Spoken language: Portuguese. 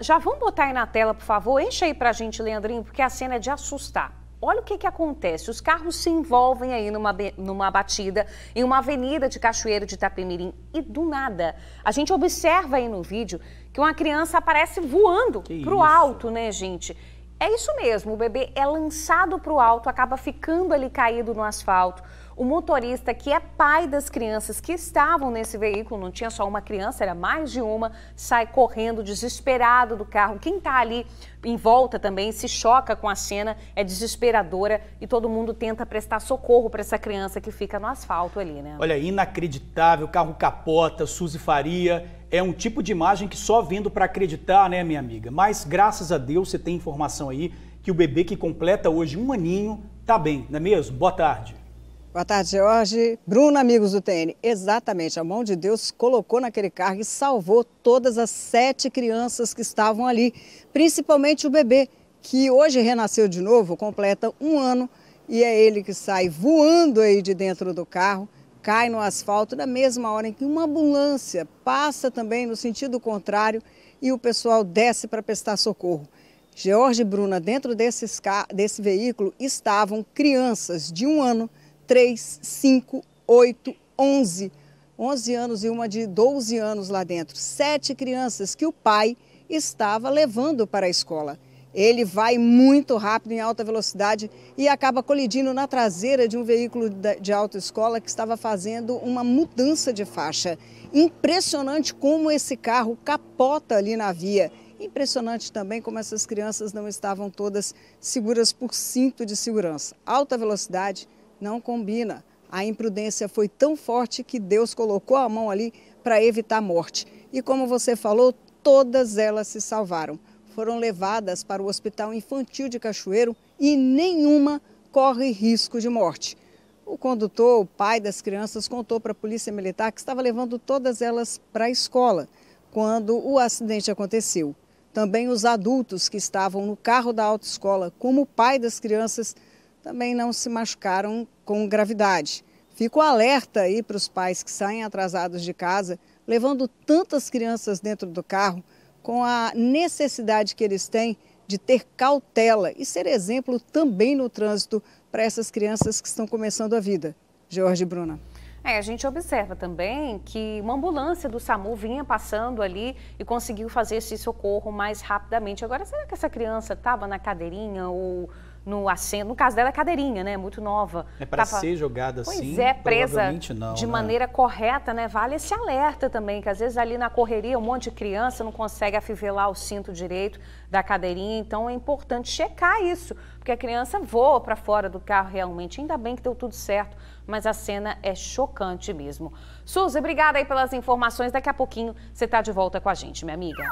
Já vamos botar aí na tela, por favor, enche aí pra gente, Leandrinho, porque a cena é de assustar. Olha o que acontece, os carros se envolvem aí numa batida em uma avenida de Cachoeiro de Itapemirim e do nada, a gente observa aí no vídeo que uma criança aparece voando pro alto, né, gente? É isso mesmo, o bebê é lançado pro alto, acaba ficando ali caído no asfalto. O motorista, que é pai das crianças que estavam nesse veículo, não tinha só uma criança, era mais de uma, sai correndo desesperado do carro. Quem está ali em volta também se choca com a cena, é desesperadora e todo mundo tenta prestar socorro para essa criança que fica no asfalto ali, né? Olha, inacreditável, carro capota, Suzy Faria... É um tipo de imagem que só vendo para acreditar, né, minha amiga? Mas, graças a Deus, você tem informação aí que o bebê que completa hoje 1 aninho tá bem, não é mesmo? Boa tarde. Boa tarde, Jorge. Bruno, amigos do TN. Exatamente, a mão de Deus colocou naquele carro e salvou todas as 7 crianças que estavam ali, principalmente o bebê, que hoje renasceu de novo, completa 1 ano, e é ele que sai voando aí de dentro do carro, cai no asfalto na mesma hora em que uma ambulância passa também no sentido contrário e o pessoal desce para prestar socorro. Jorge e Bruna, dentro desse veículo estavam crianças de 1 ano, 3, 5, 8, 11. 11 anos e uma de 12 anos lá dentro. 7 crianças que o pai estava levando para a escola. Ele vai muito rápido, em alta velocidade, e acaba colidindo na traseira de um veículo de autoescola que estava fazendo uma mudança de faixa. Impressionante como esse carro capota ali na via. Impressionante também como essas crianças não estavam todas seguras por cinto de segurança. Alta velocidade não combina. A imprudência foi tão forte que Deus colocou a mão ali para evitar a morte. E como você falou, todas elas se salvaram. Foram levadas para o Hospital Infantil de Cachoeiro e nenhuma corre risco de morte. O condutor, o pai das crianças, contou para a Polícia Militar que estava levando todas elas para a escola quando o acidente aconteceu. Também os adultos que estavam no carro da autoescola, como o pai das crianças, também não se machucaram com gravidade. Fico alerta aí para os pais que saem atrasados de casa, levando tantas crianças dentro do carro, com a necessidade que eles têm de ter cautela e ser exemplo também no trânsito para essas crianças que estão começando a vida. Jorge e Bruna. É, a gente observa também que uma ambulância do SAMU vinha passando ali e conseguiu fazer esse socorro mais rapidamente. Agora, será que essa criança estava na cadeirinha ou no assento? No caso dela é cadeirinha, né? Muito nova. É para ser jogada assim? Pois é, presa não, de maneira correta, né? Vale esse alerta também, que às vezes ali na correria um monte de criança não consegue afivelar o cinto direito da cadeirinha. Então é importante checar isso, porque a criança voa para fora do carro realmente. Ainda bem que deu tudo certo, mas a cena é chocante mesmo. Suzy, obrigada aí pelas informações. Daqui a pouquinho você tá de volta com a gente, minha amiga.